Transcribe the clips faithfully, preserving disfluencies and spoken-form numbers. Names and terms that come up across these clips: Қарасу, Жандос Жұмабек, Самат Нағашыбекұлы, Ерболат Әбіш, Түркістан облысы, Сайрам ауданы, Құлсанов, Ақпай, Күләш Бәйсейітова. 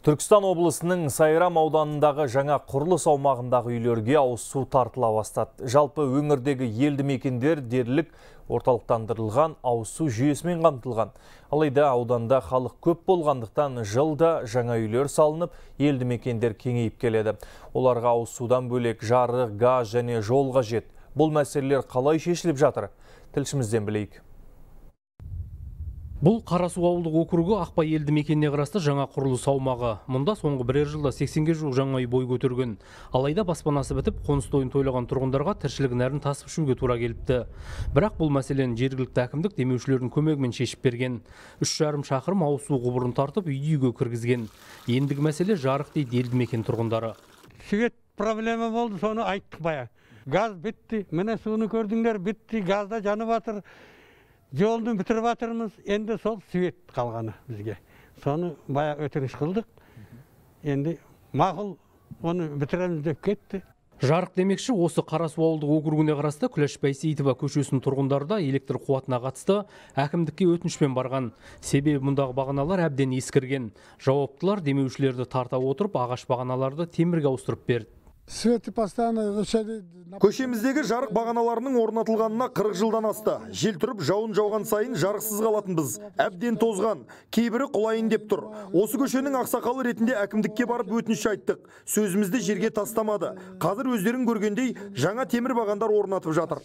Түркістан облысының Сайрам ауданындағы жаңа құрылыс аумағындағы үйлерге ауыз су тартыла бастады. Жалпы өңірдегі елді мекендер дерлік орталықтандырылған ауыз су жүйесімен қамтылған. Алайда ауданда халық көп болғандықтан жылда жаңа үйлер салынып, елді мекендер кеңейіп келеді. Оларға ауыз судан бөлек жарық, газ және жол қажет. Бұл мәселелер қалай шешіліп жатыр? Тілшімізден білейік. Бұл Қарасу ауылдық округі Ақпай елді мекеніне қарасты жаңа құрылыс аумағы. Мұнда соңғы бірер жылда сексенге жуық жаңа үй бой көтерген. Алайда баспанасы бітіп, қоныс тойын тойлаған тұрғындарға тіршілігін нәрін тасып ішуге тура келіпті. Бірақ бұл мәселені жергілікті әкімдік демеушілердің көмегімен шешіп берген. үш жарым шақырым ауыз су құбырын тартып, үйді-үйге кіргізген. Ендігі мәселе жарық дейді елді мекен тұрғындары. Свет проблема болды, соны айттық бая. Газ бітті, міне суыны көрдіңдер, бітті, газда жанып атыр, жолдың бітіріп атырмыз, енді сол свет қалғаны бізге. Соны бая өтіріш қылдық, енді мақұл оны бітіреміз деп кетті. Жарық демекші, осы Қарасу ауылдық округіне қарасты Күләш Бәйсейітова көшесінің тұрғындарда электр қуатына қатысты әкімдікке өтінішпен барған. Себебі мұндағы бағаналар әбден ескірген. Жауаптылар демеушілерді тарта отырып, ағаш бағаналарды темірге ауыстырып берді. Көшеміздегі жарық бағаналарының орнатылғанына қырық жылдан асты. Жел тұрып, жауын жауған сайын жарықсыз қалатынбыз. Әбден тозған, кейбірі құлайын деп тұр. Осы көшенің ақсақалы ретінде әкімдікке барып өтініш айттық. Сөзімізді жерге тастамады. Қазір өздерін көргендей жаңа темір бағандар орнатып жатыр.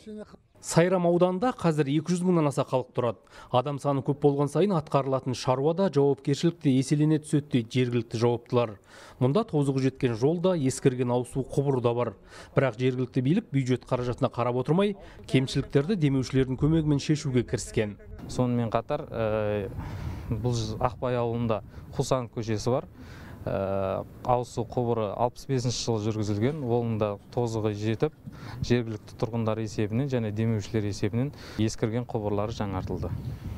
Сайрам ауданында қазір екі жүз мыңнан аса халық тұрады. Адам саны көп болған сайын атқарылатын шаруада жауапкершілікті еселене түсетті жергілікті жауаптылар. Мұнда тозығы жеткен жолда ескірген ауыз су құбыры да бар. Бірақ жергілікті билік бюджет қаражатына қарап отырмай, кемшіліктерді демеушілердің көмегімен шешуге кіріскен. Сонымен қатар, ә, бұл Ақпай ауылында Құлсанов көшесі бар. Ауыз су құбыры алпыс бесінші жылы жүргізілген, олында тозығы жетіп, жергілікті тұрғындар есебінен және демеушілер есебінен ескірген құбырлары жаңартылды.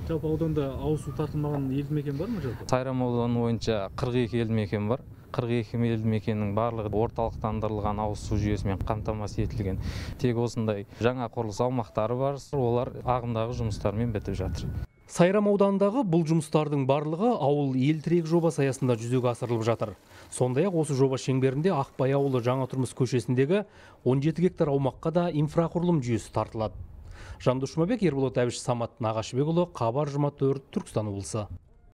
Жалпы ауданда ауыз су тартылмаған елді мекен бар ма жалпы? Сайрам ауданы бойынша қырық екі елді мекен бар. қырық екі елді мекеннің барлығы орталықтандырылған ауыз су жүйесімен қамтамасыз етілген. Тек осындай жаңа құрылыс аумақтары бар, олар ағымдағы жұмыстармен бітіп жатыр. Сайрам ауданындағы бұл жұмыстардың барлығы ауыл ел тірек жоба саясында жүзеге асырылып жатыр. Сондай-ақ осы жоба шеңберінде Ақпай ауылы Жаңа Тұрмыс көшесіндегі он жеті гектар аумаққа да инфрақұрылым жүйесі тартылады. Жандос Жұмабек, Ерболат Әбіш, Самат Нағашыбекұлы, Хабар жиырма төрт, Түркістан облысы.